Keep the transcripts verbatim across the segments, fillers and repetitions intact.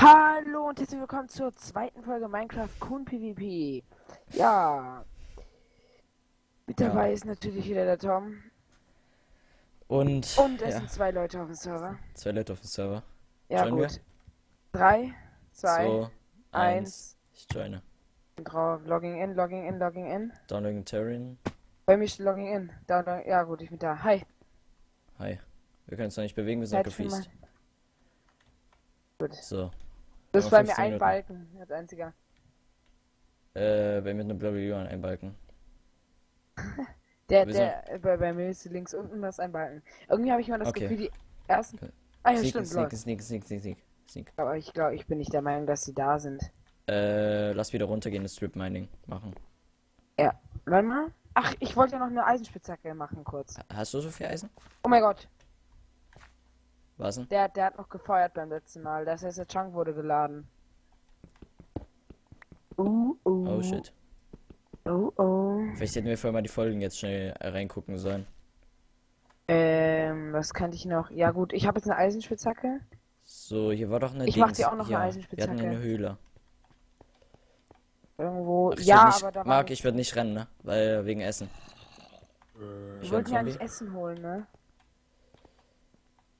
Hallo und herzlich willkommen zur zweiten Folge Minecraft Kuhn PvP. Ja. Mit dabei ja. ist natürlich wieder der Tom. Und, und es ja. sind zwei Leute auf dem Server. Zwei Leute auf dem Server. Ja, Join gut. Wir? Drei, zwei, so, eins. Ich joine. Drauf. Logging in, logging in, logging in. Downloading Terrain. Bei mir ist logging in. Downloading. Ja gut, ich bin da. Hi. Hi. Wir können uns noch nicht bewegen, wir sind gefriest. Gut. So. Das ist bei mir ein Minuten. Balken, als einziger. Äh, bei mir eine blaue Jürgen ein Balken. der, der, sind... bei, bei mir ist links unten das ein Balken. Irgendwie habe ich mal das okay. Gefühl, die ersten... Okay. Ah ja, sneak, stimmt, sneak, sneak, sneak, sneak, sneak, sneak. Aber ich glaube, ich bin nicht der Meinung, dass sie da sind. Äh, lass wieder runtergehen, das Strip Mining machen. Ja, warte mal. Ach, ich wollte ja noch eine Eisenspitzhacke machen, kurz. Hast du so viel Eisen? Oh mein Gott. Was denn? Der, der hat noch gefeuert beim letzten Mal. Das heißt, der Chunk wurde geladen. Uh, uh. Oh shit. Oh, oh. Vielleicht hätten wir vorher mal die Folgen jetzt schnell reingucken sollen. Ähm, was kann ich noch? Ja gut, ich habe jetzt eine Eisenspitzhacke. So, hier war doch eine... Ich Dings. mach dir auch noch ja, eine Eisenspitzhacke. Wir hatten eine Höhle. Irgendwo... Ach, ja, nicht, aber da war... Marc, ich würde nicht rennen, ne? Weil, wegen Essen. Ich wollte ja nicht Essen holen, ne?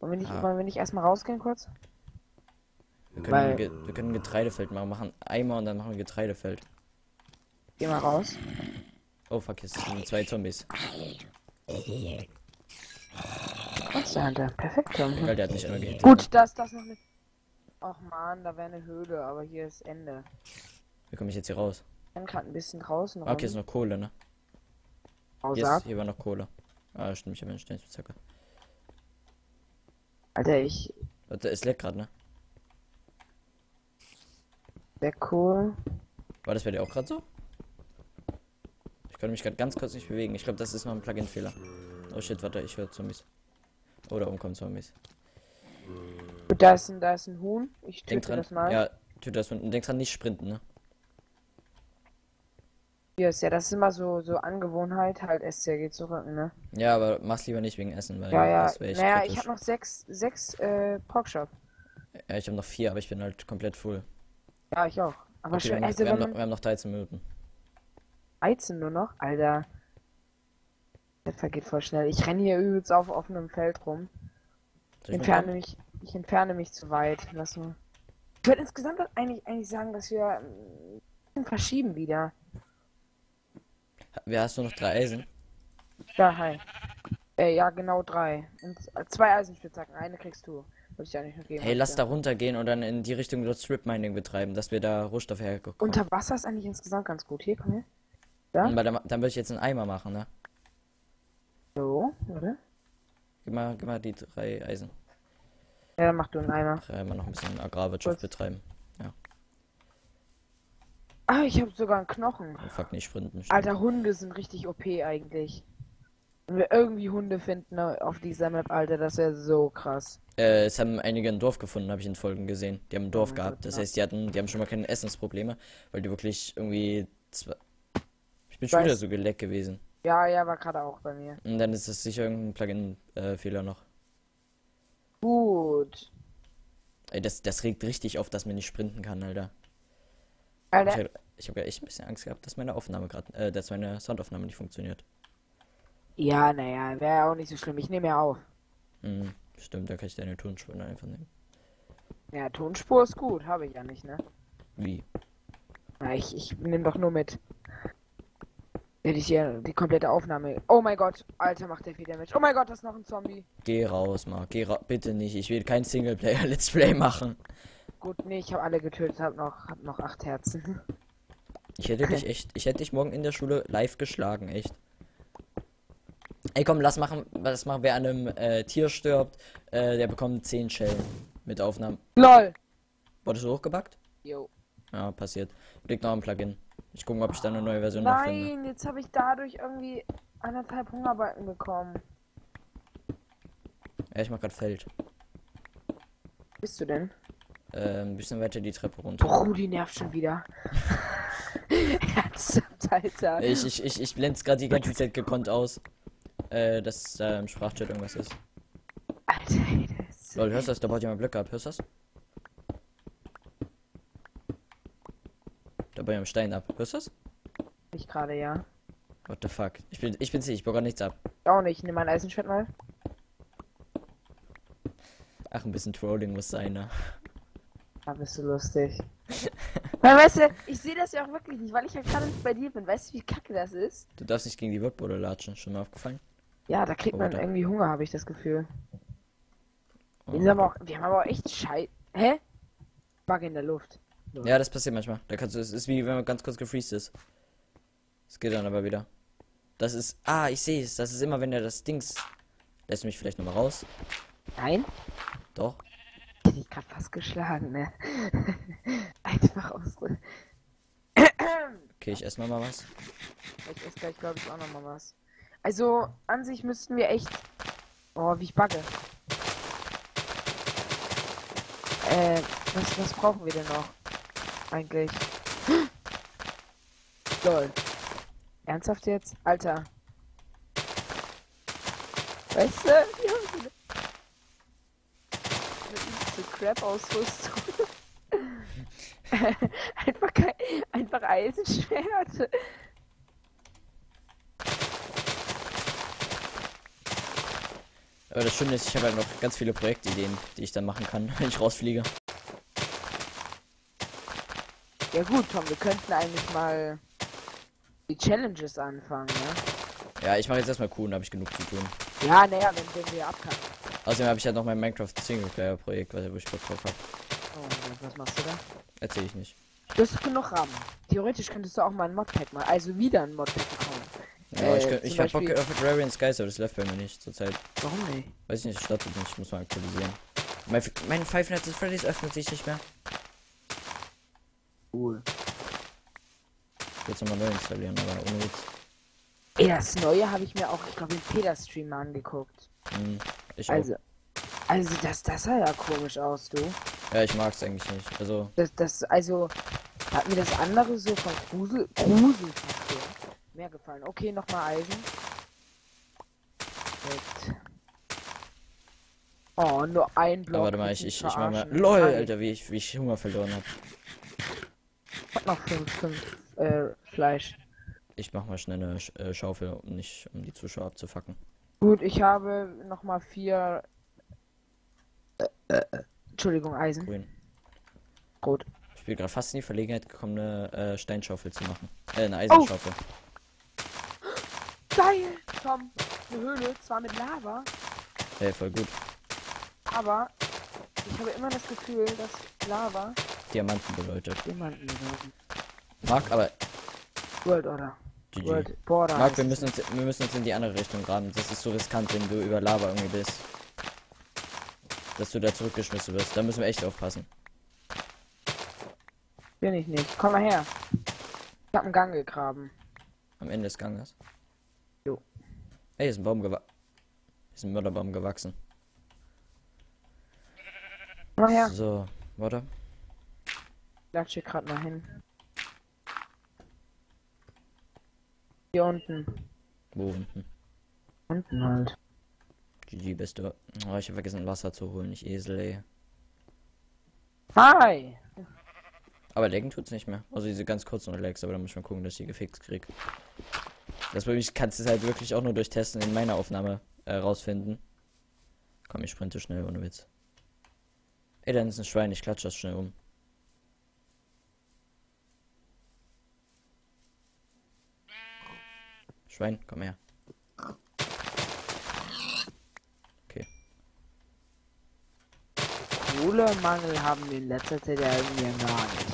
Wollen wir nicht, ah. wollen wir nicht erstmal rausgehen kurz? Wir können, Weil... ein wir können ein Getreidefeld machen. Machen Eimer und dann machen wir Getreidefeld. Geh mal raus. Oh fuck, jetzt sind zwei Zombies. Monster Hunter, perfekt. Weil der hat mich immer gehittet. Gut, dass das noch mit. Ach man, da wäre eine Höhle, aber hier ist Ende. Wie komme ich jetzt hier raus? Ich bin gerade ein bisschen draußen. Ah, okay, ist noch Kohle, ne? Hier, ist, hier war noch Kohle. Ah, stimmt, ich habe einen Steinspitzhacke. Alter, ich... Warte, es leckt gerade, ne? Sehr cool. War das bei dir auch gerade so? Ich konnte mich gerade ganz kurz nicht bewegen. Ich glaube, das ist noch ein Plugin-Fehler. Oh shit, warte, ich höre Zombies. Oh, da oben kommen Zombies. Da ist ein, da ist ein Huhn. Ich töte dran, das mal. Ja, töte das und denk dran, nicht sprinten, ne? Ja, yes, ja, das ist immer so, so Angewohnheit, halt Essen geht zurück, ne? Ja, aber mach's lieber nicht wegen Essen, weil ja, ja. das wäre echt Naja, kritisch. Ich hab noch sechs, sechs, äh, Porkshop. Ja, ich hab noch vier, aber ich bin halt komplett voll. Ja, ich auch. Aber okay, schön, wir, wir, haben noch, wir haben noch dreizehn Minuten. dreizehn nur noch? Alter. Das vergeht voll schnell. Ich renne hier übelst auf offenem Feld rum. Ich entferne mich, ich entferne mich zu weit. Lass mal. Ich würde insgesamt eigentlich, eigentlich sagen, dass wir ähm, verschieben wieder. Wer hast du noch drei Eisen? Ja, hi. Äh, ja, genau drei. Und zwei Eisenspitzhacken, eine kriegst du. Würde ich ja nicht noch geben. Hey, lass ja. da runtergehen und dann in die Richtung dort Strip Mining betreiben, dass wir da Rohstoffe herkommen. Unter Wasser ist eigentlich insgesamt ganz gut. Hier, komm her. Ja? Aber dann, dann würde ich jetzt einen Eimer machen, ne? So, oder? Gib mal, gib mal die drei Eisen. Ja, dann mach du einen Eimer. Ach, ja, mal noch ein bisschen Agrarwirtschaft Kurz. betreiben. Ja. Ah, ich habe sogar einen Knochen. Oh, fuck, nicht sprinten. Stimmt. Alter, Hunde sind richtig O P eigentlich. Wenn wir irgendwie Hunde finden auf dieser Map, Alter, das wäre so krass. Äh, es haben einige ein Dorf gefunden, habe ich in Folgen gesehen. Die haben ein Dorf oh, gehabt. Das heißt, die hatten, die haben schon mal keine Essensprobleme, weil die wirklich irgendwie... Zwei... Ich bin schon wieder so geleckt gewesen. Ja, ja, war gerade auch bei mir. Und dann ist das sicher irgendein Plugin-Fehler noch. Gut. Ey, das, das regt richtig auf, dass man nicht sprinten kann, Alter. Alter. Ich habe hab ja echt ein bisschen Angst gehabt, dass meine Aufnahme gerade, äh, dass meine Soundaufnahme nicht funktioniert. Ja, naja, wäre auch nicht so schlimm. Ich nehme ja auf. Mhm, stimmt, da kann ich deine Tonspur einfach nehmen. Ja, Tonspur ist gut, habe ich ja nicht, ne? Wie? Na, ich, ich nehme doch nur mit. Hätte ich hier die komplette Aufnahme. Oh mein Gott, Alter, macht der viel Damage. Oh mein Gott, das ist noch ein Zombie. Geh raus, Marc, geh raus. Bitte nicht, ich will kein Singleplayer-Let's Play machen. Gut, nee, ich habe alle getötet, habe noch, hab noch acht Herzen. Ich hätte dich echt, ich hätte dich morgen in der Schule live geschlagen, echt. Ey, komm, lass machen, was machen wer an einem äh, Tier stirbt, äh, der bekommt zehn Schellen mit Aufnahmen. LOL! Wurdest du hochgebackt? Jo. Ja, passiert. Liegt noch ein Plugin. Ich gucke, ob ich da eine neue Version noch finde. Nein, jetzt habe ich dadurch irgendwie anderthalb Hungerbalken bekommen. Ja, ich mach grad Feld. Wo bist du denn? Äh, ein bisschen weiter die Treppe runter. Oh, die nervt schon wieder. Ernsthaft, Alter. Ich, ich, ich, ich blende es gerade die ganze Zeit gekonnt aus, äh, dass da äh, im Sprachchat irgendwas ist. Alter, das... Lol, hörst du das? Da baut jemand Blöcke ab, hörst du das? Da bei einem Stein ab. Hörst du das? Ich gerade, ja. What the fuck? Ich bin, ich bin's nicht, ich baue gerade nichts ab. Auch nicht, ich nehme mein Eisenschwert mal. Ach, ein bisschen Trolling muss sein, ne? Ja, bist du lustig. Weil, weißt du, ich sehe das ja auch wirklich nicht, weil ich ja gerade nicht bei dir bin. Weißt du, wie kacke das ist? Du darfst nicht gegen die Wodbode latschen, schon mal aufgefallen? Ja, da kriegt oh, man da. irgendwie Hunger, habe ich das Gefühl. Oh. Wir, haben auch, wir haben aber auch echt Scheiße. Hä? Bug in der Luft. So. Ja, das passiert manchmal. Da kannst du, es ist wie wenn man ganz kurz gefreezed ist. Es geht dann aber wieder. Das ist. Ah, ich sehe es. Das ist immer, wenn er das Dings. Lässt du mich vielleicht nochmal raus? Nein. Doch. Ich bin gerade fast geschlagen, ne? Einfach ausrühren. Okay, ich esse mal, mal was. Ich esse gleich, glaube ich, auch noch mal was. Also, an sich müssten wir echt... Oh, wie ich backe. Äh, was, was brauchen wir denn noch? Eigentlich. Lol. Ernsthaft jetzt? Alter. Weißt du? Ja. Crap-Ausrüstung. einfach kein, einfach Eisenschwert. Aber das Schöne ist, ich habe halt noch ganz viele Projektideen, die ich dann machen kann, wenn ich rausfliege. Ja gut, Tom, wir könnten eigentlich mal die Challenges anfangen, ne? Ja, ich mache jetzt erstmal Kuhn, da habe ich genug zu tun. Ja, naja, wenn, wenn wir abkacken. Außerdem habe ich ja halt noch mein Minecraft Singleplayer-Projekt, was ich Bock drauf habe. Oh, was machst du da? Erzähl ich nicht. Du hast genug Rahmen. Theoretisch könntest du auch mal ein Modpack machen, also wieder ein Modpack bekommen. Ja, äh, ich könnte, ich hab Bock auf Rarian Skies, aber das läuft bei mir nicht zurzeit. Warum nicht? Weiß ich nicht, startet nicht, ich muss mal aktualisieren. Mein, mein Five Nights at Freddy's öffnet sich nicht mehr. Cool. Jetzt nochmal neu installieren, aber ohne Witz. Ey, das Neue habe ich mir auch, ich glaube, im Peter-Stream angeguckt. Hm. Ich also, auch. also das, das sah ja komisch aus, du. Ja, ich mag's eigentlich nicht. Also, das, das, also, hat mir das andere so von Grusel, Gruselfaktor mehr gefallen. Okay, nochmal Eisen. Mit. Oh, nur ein Block. Aber warte mal, ich, ich, ich mach mal. LOL, Alter, wie ich, wie ich Hunger verloren hab. Ich hab noch fünf, fünf, äh, Fleisch. Ich mach mal schnell eine äh, Schaufel, um nicht, um die Zuschauer abzufacken. Gut, ich habe noch mal vier. Äh, äh, Entschuldigung, Eisen. Grün. Rot. Ich bin gerade fast in die Verlegenheit gekommen, eine äh, Steinschaufel zu machen. Äh, eine Eisenschaufel. Oh. Geil! Komm, eine Höhle, zwar mit Lava. Hey, voll gut. Aber ich habe immer das Gefühl, dass Lava Diamanten bedeutet. Diamanten bedeuten. Mark, aber. Gold, oder? G G. Marc, wir müssen, uns, wir müssen uns in die andere Richtung graben. Das ist so riskant, wenn du über Lava irgendwie bist. Dass du da zurückgeschmissen wirst. Da müssen wir echt aufpassen. Bin ich nicht. Komm mal her. Ich hab einen Gang gegraben. Am Ende des Ganges? Jo. Ey, ist ein Baum gewachsen. Ist ein Mörderbaum gewachsen. Komm mal her. So, warte. Ich latsche hier gerade mal hin. Hier unten. Wo unten? Unten halt. G G bist du. Oh, ich habe vergessen Wasser zu holen, ich Esel, ey. Hi! Aber laggen tut's nicht mehr. Also diese ganz kurzen Lags, aber da muss ich mal gucken, dass ich die gefixt krieg. Das bei mich kannst du halt wirklich auch nur durch Testen in meiner Aufnahme äh, rausfinden. Komm, ich sprinte schnell, ohne Witz. Ey, dann ist ein Schwein, ich klatsche das schnell um. Schwein, komm her. Okay. Kohlemangel haben wir in letzter Zeit ja irgendwie gar nicht.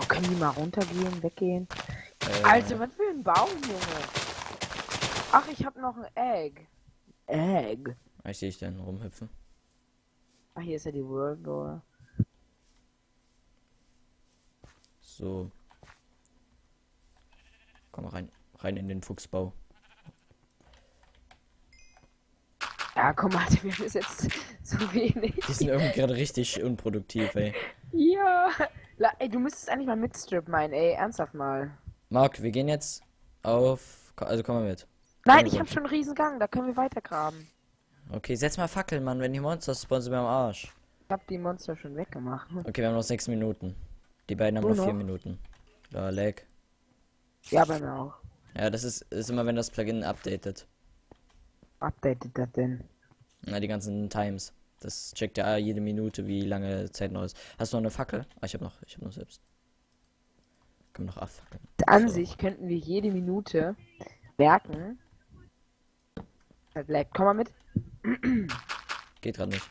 Oh, können die mal runtergehen, weggehen? Äh. Alter, was für ein Baum, Junge. Ach, ich hab noch ein Egg. Egg. Ich sehe ich dann rumhüpfen. Ach, hier ist ja die World Door. So. Komm rein, rein in den Fuchsbau. Ja, komm mal, wir haben jetzt so wenig. Die sind irgendwie gerade richtig unproduktiv, ey. Ja. La, ey, du müsstest eigentlich mal mitstrip meinen, ey. Ernsthaft mal. Marc, wir gehen jetzt auf... Also komm mal mit. Nein, komm, ich hab schon einen riesen Gang, da können wir weitergraben. Okay, setz mal Fackeln, Mann, wenn die Monster spawnen, sind wir am Arsch. Ich hab die Monster schon weggemacht. Okay, wir haben noch sechs Minuten. Die beiden haben nur vier Minuten. Da lag. Ja, bei mir auch. Ja, das ist, ist immer, wenn das Plugin updatet. Updatet das denn? Na, die ganzen Times. Das checkt ja jede Minute, wie lange Zeit noch ist. Hast du noch eine Fackel? Ah, ich hab noch, ich hab noch selbst. Können wir noch abfackeln. An sich so könnten wir jede Minute merken. Das lag. Komm mal mit. Geht grad nicht.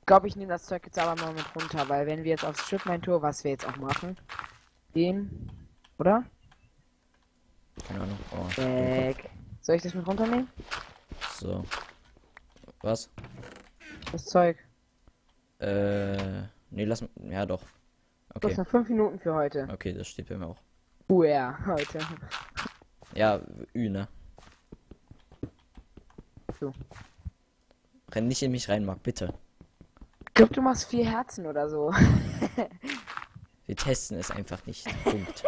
Ich glaube, ich nehme das Zeug jetzt aber mal mit runter, weil wenn wir jetzt aufs Stripmine-Tour, was wir jetzt auch machen, gehen, oder? Keine Ahnung. Oh, äh, soll ich das mit runternehmen? So. Was? Das Zeug. Äh, nee, lass, ja doch. Okay. Du hast noch fünf Minuten für heute. Okay, das steht bei mir auch. Uhr, ja, heute. Ja, Ü, ne? So. Renn nicht in mich rein, Marc, bitte. Ich glaube, du machst vier Herzen oder so. Wir testen es einfach nicht. Punkt.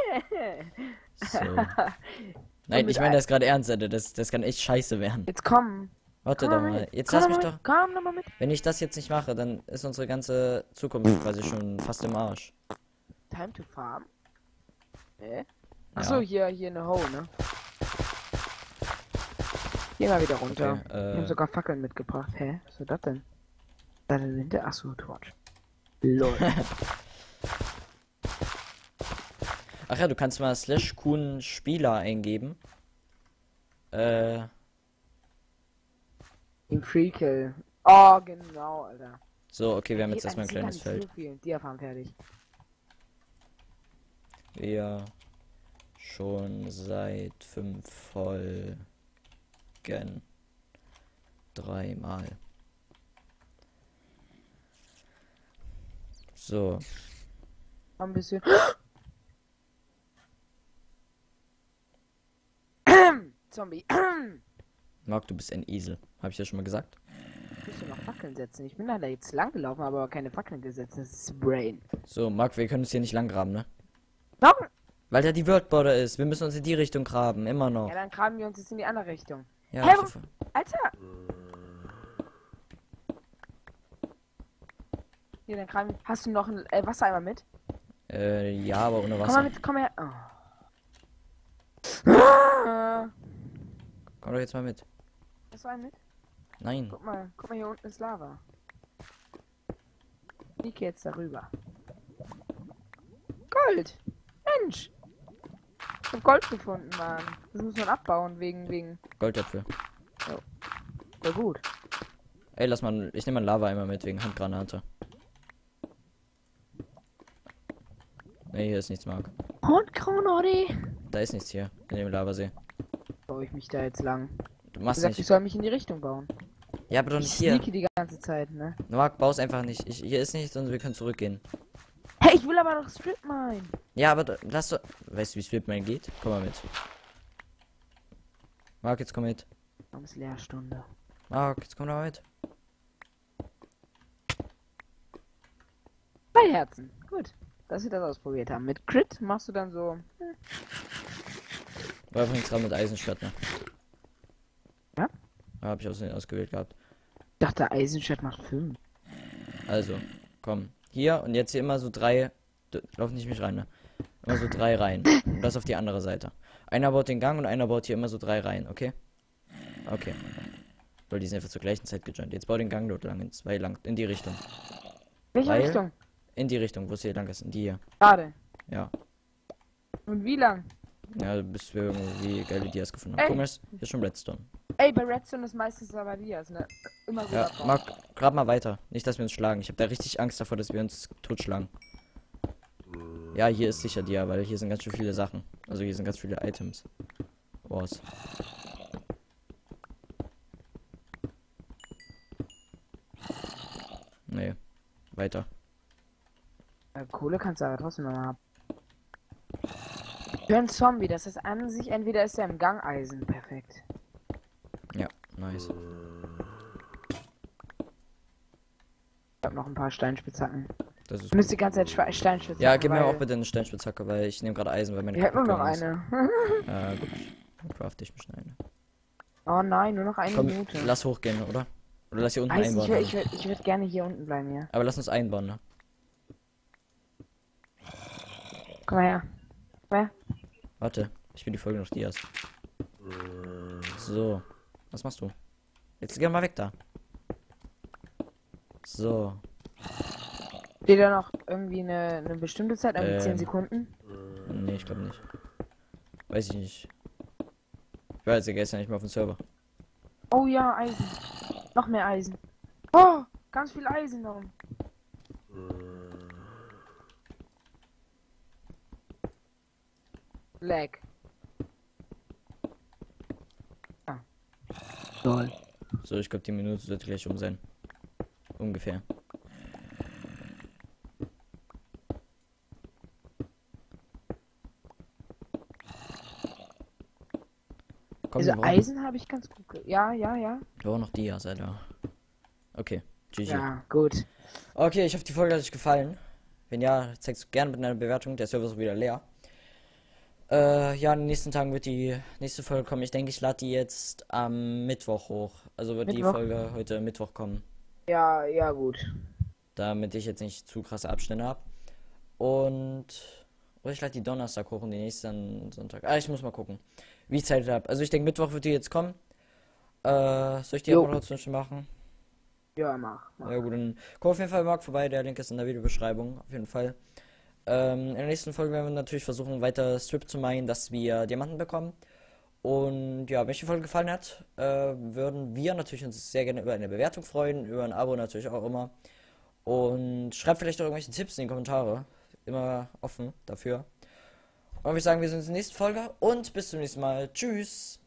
So. Nein, ich meine das gerade ernst, Alter. Das, das kann echt scheiße werden. Jetzt komm. Warte doch mal. Jetzt lass mich doch. Komm doch mal mit. Wenn ich das jetzt nicht mache, dann ist unsere ganze Zukunft quasi schon fast im Arsch. Time to farm? Äh? Achso, hier, hier eine Hole, ne? Geh mal wieder runter. Okay, äh... Ich hab sogar Fackeln mitgebracht. Hä? Was ist das denn? Da hinter, achso, Torch. Lol. Ach ja, du kannst mal slash Kuhn Spieler eingeben. Äh. Im Freakill. Oh, genau, Alter. So, okay, wir haben jetzt erstmal ein kleines Feld. Die erfahren fertig. Wir schon seit fünf Folgen. Dreimal. So. Ein bisschen. Zombie. Marc, du bist ein Esel. Habe ich ja schon mal gesagt. Ich muss noch Fackeln setzen. Ich bin leider jetzt lang gelaufen, aber keine Fackeln gesetzt. Das ist Brain. So, Marc, wir können uns hier nicht lang graben, ne? Warum? Weil da die Worldborder ist. Wir müssen uns in die Richtung graben, immer noch. Ja, dann graben wir uns jetzt in die andere Richtung. Ja, hey, warum? Alter! Hier, dann graben. Hast du noch ein äh, Wassereimer mit? Äh, ja, aber ohne Wasser. Komm mal mit, komm her. Oh. Komm doch jetzt mal mit. Hast du einen mit? Nein. Guck mal, guck mal, hier unten ist Lava. Ich geh jetzt darüber. Gold! Mensch! Ich hab Gold gefunden, Mann. Das muss man abbauen, wegen, wegen. Goldtöpfe. Oh. Voll gut. Ey, lass mal, ich nehme mal Lava-Eimer mit, wegen Handgranate. Nee, hier ist nichts, Marc. Und Kronori. Da ist nichts hier, in dem Lavasee. Baue ich mich da jetzt lang? Du machst du nicht. Ich soll mich in die Richtung bauen. Ja, aber doch nicht hier. Ich sneake die ganze Zeit, ne? Marc, baust einfach nicht. Ich, hier ist nichts, sonst wir können zurückgehen. Hey, ich will aber noch Stripmine. Ja, aber da, lass doch. Weißt du, wie Stripmine geht? Komm mal mit. Marc, jetzt komm mit. Komm, ist Lehrstunde. Marc, jetzt komm doch mit. Bei Herzen. Gut. Dass wir das ausprobiert haben. Mit Crit machst du dann so. Hm. War übrigens dran mit Eisenstadt, ne? Ja? Da hab ich aus ausgewählt gehabt. Ich dachte, Eisenstadt macht fünf. Also, komm. Hier und jetzt hier immer so drei. Du, lauf nicht mich rein, ne? Immer so drei Reihen. Und das auf die andere Seite. Einer baut den Gang und einer baut hier immer so drei Reihen, okay? Okay. Weil die sind einfach zur gleichen Zeit gejoint. Jetzt bau den Gang dort lang, in zwei lang, in die Richtung. Welche Weil Richtung? In die Richtung, wo es hier lang ist, in die hier. Gerade. Ja. Und wie lang? Ja, bis wir irgendwie geile Dias gefunden haben. Guck mal, hier ist schon Redstone. Ey, bei Redstone ist meistens aber Dias, ne? Immer so. Ja, Marc, grab mal weiter. Nicht, dass wir uns schlagen. Ich habe da richtig Angst davor, dass wir uns totschlagen. Ja, hier ist sicher Dia, weil hier sind ganz schön viele Sachen. Also hier sind ganz viele Items. Was? Nee, weiter. Kohle kannst du aber trotzdem noch haben. Für ein Zombie, das ist an sich, entweder ist er im Gangeisen, perfekt. Ja, nice. Ich hab noch ein paar Steinspitzhacken. Das ist. Du musst die ganze Zeit Steinspitzhacken. Ja, gib mir auch bitte eine Steinspitzhacke, weil ich nehme gerade Eisen, weil meine. Ich hab nur noch eine. Ja, gut. Dann crafte ich mich eine. Oh nein, nur noch eine Komm, Minute. Lass hochgehen, oder? Oder lass hier unten Weiß einbauen. Ich, ich, ich würde gerne hier unten bleiben, ja. Aber lass uns einbauen, ne? Komm mal her. Komm mal her. Warte, ich bin die Folge noch Dias. So, was machst du? Jetzt geh mal weg da. So. Steht da noch irgendwie eine, eine bestimmte Zeit, irgendwie ähm, zehn Sekunden? Nee, ich glaube nicht. Weiß ich nicht. Ich war jetzt ja gestern nicht mehr auf dem Server. Oh ja, Eisen. Noch mehr Eisen. Oh, ganz viel Eisen noch. Lag. Ah. Toll. So, ich glaube, die Minute sollte gleich um sein. Ungefähr. Also Eisen habe ich ganz gut. Ja, ja, ja. Da war noch die, ja, seid ihr. Okay, G G. Ja, gut. Okay, ich hoffe, die Folge hat euch gefallen. Wenn ja, zeigt es gerne mit einer Bewertung. Der Server ist wieder leer. Äh, ja, in den nächsten Tagen wird die nächste Folge kommen. Ich denke, ich lade die jetzt am Mittwoch hoch. Also wird Mittwoch? Die Folge heute Mittwoch kommen. Ja, ja, gut. Damit ich jetzt nicht zu krasse Abstände habe. Und... Oder ich lade die Donnerstag hoch und die nächste dann Sonntag. Ah, ich muss mal gucken, wie ich Zeit habe. Also ich denke, Mittwoch wird die jetzt kommen. Äh, soll ich die Abmoderation machen? Ja, mach, mach. Ja gut, dann komm auf jeden Fall Marc vorbei. Der Link ist in der Videobeschreibung, auf jeden Fall. Ähm, in der nächsten Folge werden wir natürlich versuchen, weiter Strip zu meinen, dass wir Diamanten bekommen. Und ja, wenn euch die Folge gefallen hat, äh, würden wir natürlich uns sehr gerne über eine Bewertung freuen, über ein Abo natürlich auch immer. Und schreibt vielleicht auch irgendwelche Tipps in die Kommentare. Immer offen dafür. Und ich würde sagen, wir sehen uns in der nächsten Folge und bis zum nächsten Mal. Tschüss!